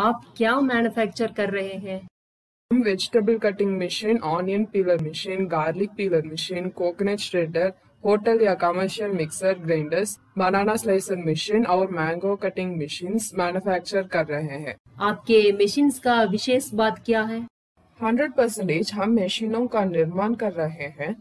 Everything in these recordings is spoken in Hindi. आप क्या मैन्युफैक्चर कर रहे हैं? हम vegetable cutting machine, onion peeler machine, garlic peeler machine, coconut shredder, hotel या commercial mixer grinders, banana slicer machine और मैंगो कटिंग मशीन मैन्युफैक्चर कर रहे हैं। आपके मशीन का विशेष बात क्या है? 100% हम मशीनों का निर्माण कर रहे हैं,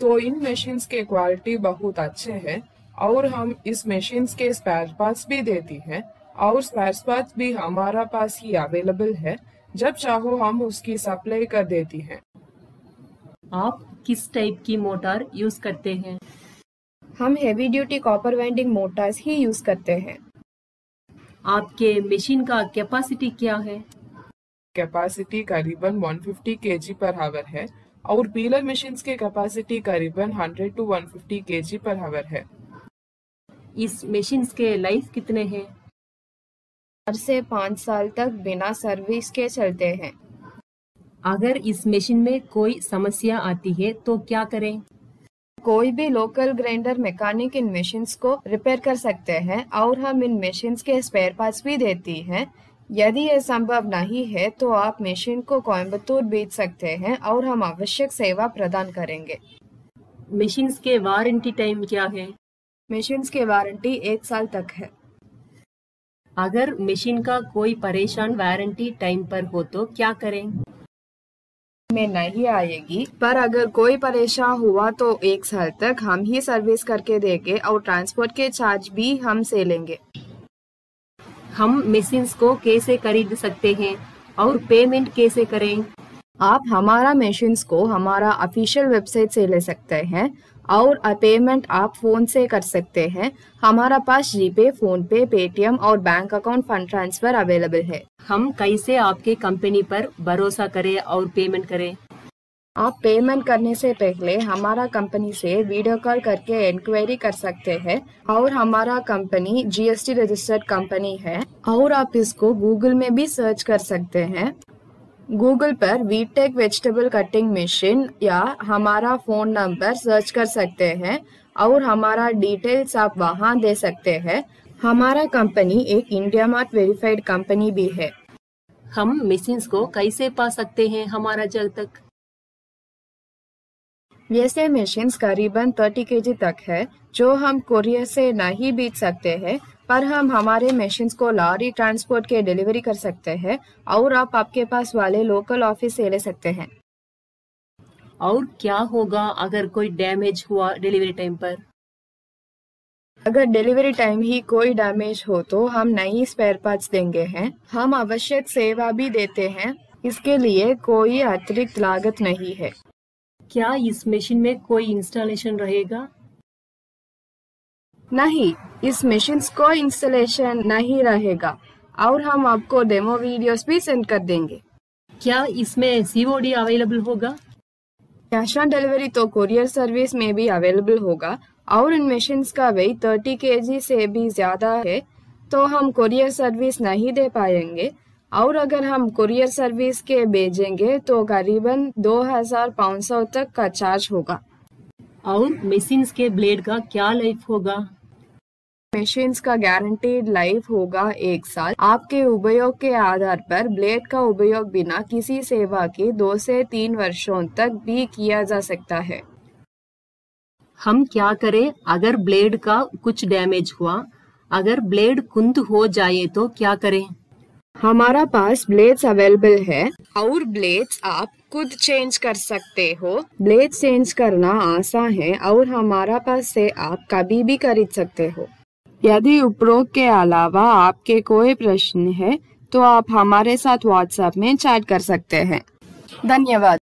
तो इन मशीन के क्वालिटी बहुत अच्छे हैं और हम इस मशीन के स्पेयर पार्ट्स भी देती हैं और स्पेयर पार्ट्स भी हमारा पास ही अवेलेबल है। जब चाहो हम उसकी सप्लाई कर देती हैं। आप किस टाइप की मोटर यूज करते हैं? हम heavy duty copper winding motors ही यूज करते हैं। आपके मशीन का कैपेसिटी क्या है? कैपेसिटी करीबन 150 केजी पर हावर है और पीलर मशीन के कैपेसिटी करीबन 100 टू 150 केजी पर हावर है। इस मशीन के लाइफ कितने हैं? 4 से 5 साल तक बिना सर्विस के चलते हैं। अगर इस मशीन में कोई समस्या आती है तो क्या करें? कोई भी लोकल ग्राइंडर मैकेनिक इन मशीन्स को रिपेयर कर सकते हैं और हम इन मशीन्स के स्पेयर पार्ट्स भी देती हैं। यदि यह संभव नहीं है तो आप मशीन को कोयम्बतूर बेच सकते हैं और हम आवश्यक सेवा प्रदान करेंगे। मशीन्स के वारंटी टाइम क्या है? मशीन्स के वारंटी 1 साल तक है। अगर मशीन का कोई परेशान वारंटी टाइम पर हो तो क्या करें? में नहीं आएगी, पर अगर कोई परेशान हुआ तो 1 साल तक हम ही सर्विस करके देंगे और ट्रांसपोर्ट के चार्ज भी हम से लेंगे। हम मशीन को कैसे खरीद सकते हैं और पेमेंट कैसे करें? आप हमारा मशीन को हमारा ऑफिशियल वेबसाइट से ले सकते हैं और पेमेंट आप फोन से कर सकते हैं। हमारा पास जीपे, फोन पे, पेटीएम और bank account fund transfer available है। हम कैसे आपके कंपनी पर भरोसा करें और पेमेंट करें? आप पेमेंट करने से पहले हमारा कंपनी से वीडियो कॉल करके इंक्वायरी कर सकते हैं और हमारा कंपनी GST रजिस्टर्ड कंपनी है और आप इसको गूगल में भी सर्च कर सकते हैं। गूगल पर वीटेक वेजिटेबल कटिंग मशीन या हमारा फोन नंबर सर्च कर सकते हैं और हमारा डिटेल्स आप वहां दे सकते हैं। हमारा कंपनी एक इंडिया मार्ट वेरीफाइड कंपनी भी है। हम मशीन को कैसे पा सकते हैं हमारा जल तक? वैसे मशीन करीबन 30 केजी तक है जो हम कोरियर से नहीं बेच सकते हैं, पर हम हमारे मशीन को लॉरी ट्रांसपोर्ट के डिलीवरी कर सकते हैं और आप आपके पास वाले लोकल ऑफिस से ले सकते हैं। और क्या होगा अगर कोई डैमेज हुआ डिलीवरी टाइम पर? अगर डिलीवरी टाइम ही कोई डैमेज हो तो हम नई स्पेयर पार्ट्स देंगे हैं। हम आवश्यक सेवा भी देते हैं, इसके लिए कोई अतिरिक्त लागत नहीं है। क्या इस मशीन में कोई इंस्टॉलेशन रहेगा? नहीं, इस मशीन को इंस्टॉलेशन नहीं रहेगा और हम आपको डेमो वीडियोस भी सेंड कर देंगे। क्या इसमें COD अवेलेबल होगा? कैश ऑन डिलीवरी तो कोरियर सर्विस में भी अवेलेबल होगा और इन मशीन का वेट 30 केजी से भी ज्यादा है, तो हम कोरियर सर्विस नहीं दे पाएंगे। और अगर हम कुरियर सर्विस के भेजेंगे तो करीबन 2500 तक का चार्ज होगा। और मशीन्स के ब्लेड का क्या लाइफ होगा? मशीन्स का गारंटीड लाइफ होगा 1 साल। आपके उपयोग के आधार पर ब्लेड का उपयोग बिना किसी सेवा के 2 से 3 वर्षों तक भी किया जा सकता है। हम क्या करें अगर ब्लेड का कुछ डैमेज हुआ? अगर ब्लेड कुंद हो जाए तो क्या करें? हमारा पास ब्लेड्स अवेलेबल है और ब्लेड्स आप खुद चेंज कर सकते हो। ब्लेड्स चेंज करना आसान है और हमारा पास से आप कभी भी खरीद सकते हो। यदि उपरोक्त के अलावा आपके कोई प्रश्न है तो आप हमारे साथ WhatsApp में चैट कर सकते हैं। धन्यवाद।